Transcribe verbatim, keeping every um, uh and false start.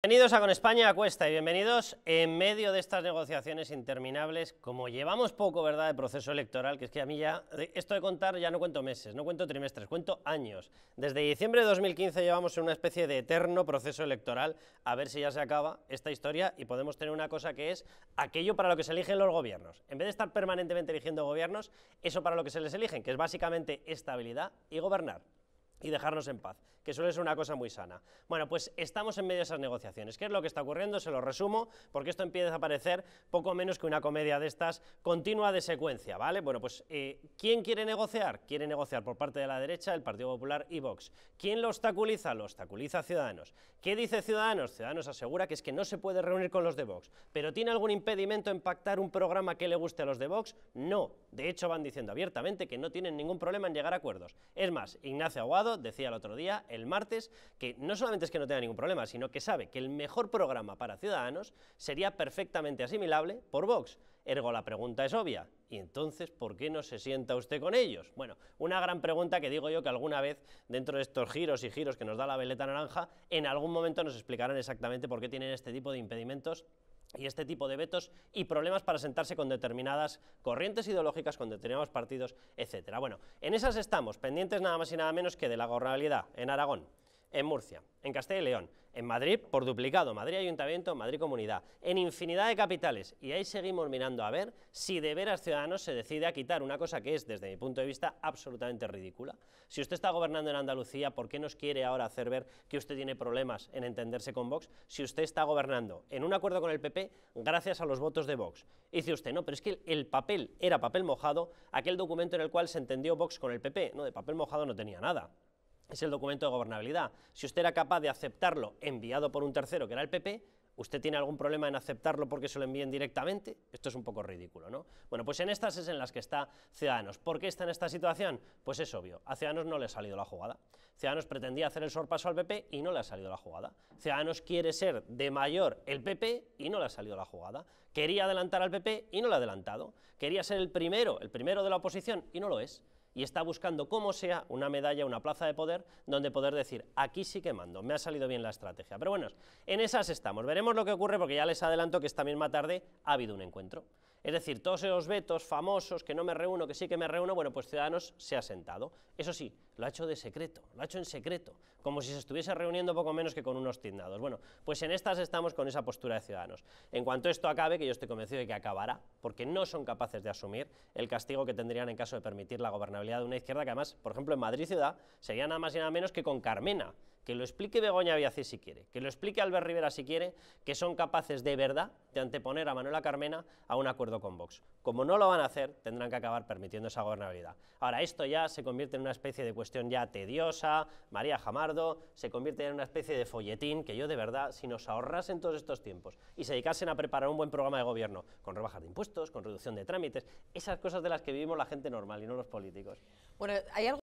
Bienvenidos a Con España a Cuesta y bienvenidos en medio de estas negociaciones interminables, como llevamos poco, ¿verdad?, de proceso electoral, que es que a mí ya, esto de contar, ya no cuento meses, no cuento trimestres, cuento años. Desde diciembre de dos mil quince llevamos en una especie de eterno proceso electoral, a ver si ya se acaba esta historia y podemos tener una cosa que es aquello para lo que se eligen los gobiernos. En vez de estar permanentemente eligiendo gobiernos, eso para lo que se les eligen, que es básicamente estabilidad y gobernar. Y dejarnos en paz, que suele ser una cosa muy sana. Bueno, pues estamos en medio de esas negociaciones. ¿Qué es lo que está ocurriendo? Se lo resumo, porque esto empieza a parecer poco menos que una comedia de estas continua de secuencia, ¿vale? Bueno, pues eh, ¿quién quiere negociar? Quiere negociar por parte de la derecha, el Partido Popular y Vox. ¿Quién lo obstaculiza? Lo obstaculiza Ciudadanos. ¿Qué dice Ciudadanos? Ciudadanos asegura que es que no se puede reunir con los de Vox. ¿Pero tiene algún impedimento en pactar un programa que le guste a los de Vox? No. De hecho, van diciendo abiertamente que no tienen ningún problema en llegar a acuerdos. Es más, Ignacio Aguado decía el otro día, el martes, que no solamente es que no tenga ningún problema, sino que sabe que el mejor programa para Ciudadanos sería perfectamente asimilable por Vox. Ergo, la pregunta es obvia. ¿Y entonces por qué no se sienta usted con ellos? Bueno, una gran pregunta que digo yo que alguna vez, dentro de estos giros y giros que nos da la veleta naranja, en algún momento nos explicarán exactamente por qué tienen este tipo de impedimentos y este tipo de vetos y problemas para sentarse con determinadas corrientes ideológicas, con determinados partidos, etcétera. Bueno, en esas estamos, pendientes nada más y nada menos que de la gobernabilidad en Aragón, en Murcia, en Castilla y León, en Madrid por duplicado, Madrid Ayuntamiento, Madrid Comunidad, en infinidad de capitales, y ahí seguimos mirando a ver si de veras Ciudadanos se decide a quitar una cosa que es, desde mi punto de vista, absolutamente ridícula. Si usted está gobernando en Andalucía, ¿por qué nos quiere ahora hacer ver que usted tiene problemas en entenderse con Vox? Si usted está gobernando en un acuerdo con el P P gracias a los votos de Vox. Y dice usted, no, pero es que el papel era papel mojado, aquel documento en el cual se entendió Vox con el P P, no, de papel mojado no tenía nada. Es el documento de gobernabilidad. Si usted era capaz de aceptarlo enviado por un tercero, que era el P P, ¿usted tiene algún problema en aceptarlo porque se lo envíen directamente? Esto es un poco ridículo, ¿no? Bueno, pues en estas es en las que está Ciudadanos. ¿Por qué está en esta situación? Pues es obvio, a Ciudadanos no le ha salido la jugada. Ciudadanos pretendía hacer el sorpaso al P P y no le ha salido la jugada. Ciudadanos quiere ser de mayor el P P y no le ha salido la jugada. Quería adelantar al P P y no lo ha adelantado. Quería ser el primero, el primero de la oposición y no lo es. Y está buscando, como sea, una medalla, una plaza de poder, donde poder decir, aquí sí que mando, me ha salido bien la estrategia. Pero bueno, en esas estamos. Veremos lo que ocurre, porque ya les adelanto que esta misma tarde ha habido un encuentro. Es decir, todos esos vetos famosos, que no me reúno, que sí que me reúno, bueno, pues Ciudadanos se ha sentado. Eso sí, lo ha hecho de secreto, lo ha hecho en secreto, como si se estuviese reuniendo poco menos que con unos tiznados. Bueno, pues en estas estamos con esa postura de Ciudadanos. En cuanto esto acabe, que yo estoy convencido de que acabará, porque no son capaces de asumir el castigo que tendrían en caso de permitir la gobernabilidad de una izquierda que además, por ejemplo, en Madrid ciudad, sería nada más y nada menos que con Carmena, que lo explique Begoña Villacís si quiere, que lo explique Albert Rivera si quiere, que son capaces de verdad de anteponer a Manuela Carmena a un acuerdo con Vox. Como no lo van a hacer, tendrán que acabar permitiendo esa gobernabilidad. Ahora, esto ya se convierte en una especie de cuestión ya tediosa, María Jamardo, se convierte en una especie de folletín que yo de verdad, si nos ahorrasen todos estos tiempos y se dedicasen a preparar un buen programa de gobierno, con rebajas de impuestos, con reducción de trámites, esas cosas de las que vivimos la gente normal y no los políticos. Bueno, hay algo